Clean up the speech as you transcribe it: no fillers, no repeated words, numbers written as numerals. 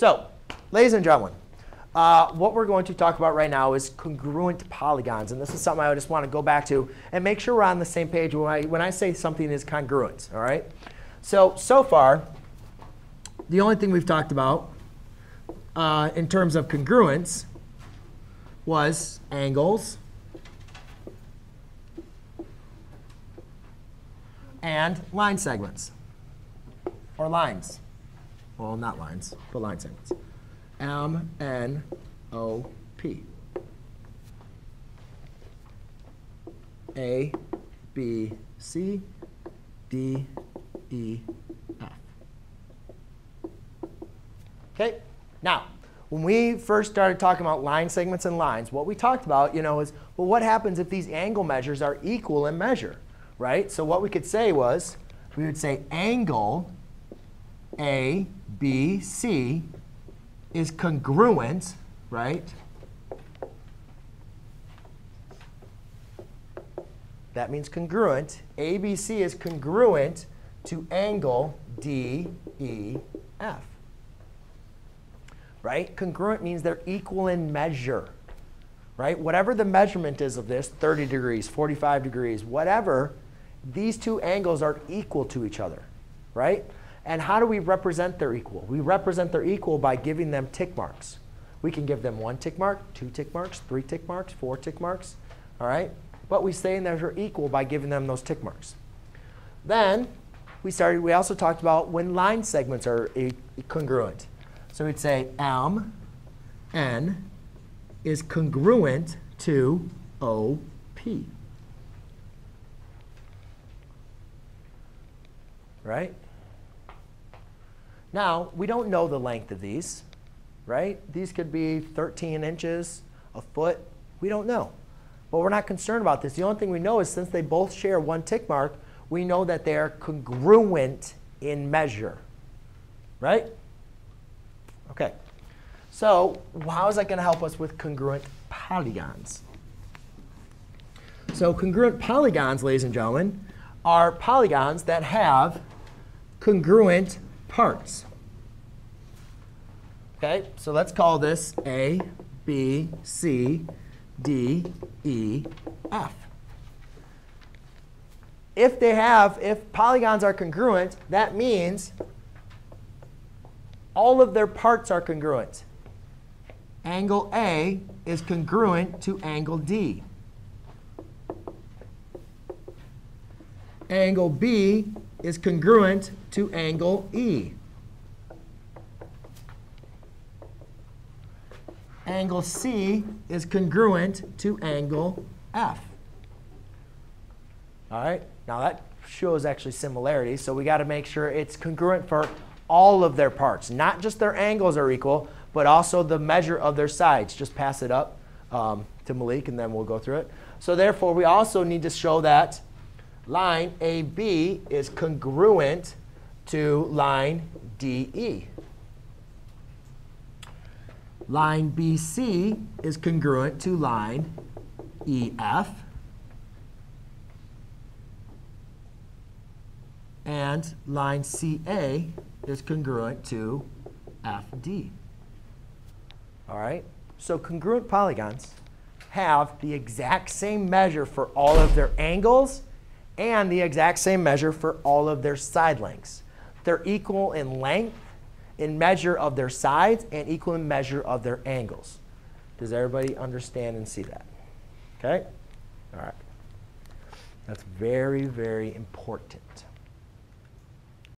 So ladies and gentlemen, what we're going to talk about right now is congruent polygons. And this is something I just want to go back to and make sure we're on the same page when I say something is congruent. All right? So far, the only thing we've talked about in terms of congruence was angles and line segments, or lines. Well, not lines, but line segments. MNOP. A, B, C, D, E, F. OK? Now, when we first started talking about line segments and lines, what we talked about is, well, what happens if these angle measures are equal in measure? Right? So what we could say was, we would say angle ABC is congruent, right? That means congruent. ABC is congruent to angle DEF. Right? Congruent means they're equal in measure. Right? Whatever the measurement is of this, 30 degrees, 45 degrees, whatever, these two angles are equal to each other, right? And how do we represent their equal? We represent their equal by giving them tick marks. We can give them 1 tick mark, 2 tick marks, 3 tick marks, 4 tick marks, all right? But we say they're equal by giving them those tick marks. Then we also talked about when line segments are congruent. So we'd say MN is congruent to OP. Right? Now, we don't know the length of these, right? These could be 13 inches, a foot. We don't know. But we're not concerned about this. The only thing we know is since they both share 1 tick mark, we know that they are congruent in measure, right? OK. So how is that going to help us with congruent polygons? So congruent polygons, ladies and gentlemen, are polygons that have congruent parts. OK, so let's call this A, B, C, D, E, F. If polygons are congruent, that means all of their parts are congruent. Angle A is congruent to angle D. Angle B is congruent to angle E. Angle C is congruent to angle F. All right? Now, that shows actually similarity. So we got to make sure it's congruent for all of their parts. Not just their angles are equal, but also the measure of their sides. Just pass it up to Malik, and then we'll go through it. So therefore, we also need to show that line AB is congruent to line DE. Line BC is congruent to line EF. And line CA is congruent to FD. All right? So congruent polygons have the exact same measure for all of their angles and the exact same measure for all of their side lengths. They're equal in length, in measure of their sides, and equal in measure of their angles. Does everybody understand and see that? OK? All right. That's very, very important.